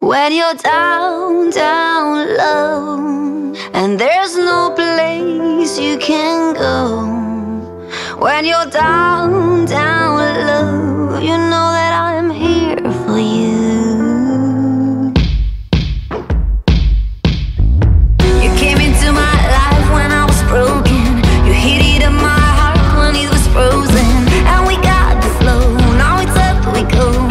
When you're down, down low, and there's no place you can go. When you're down, down low, you know that I'm here for you. You came into my life when I was broken. You hit it in my heart when it was frozen. And we got the flow, now it's up we go.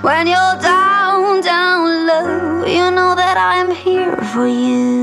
When you're down, down low, you know that I'm here for you.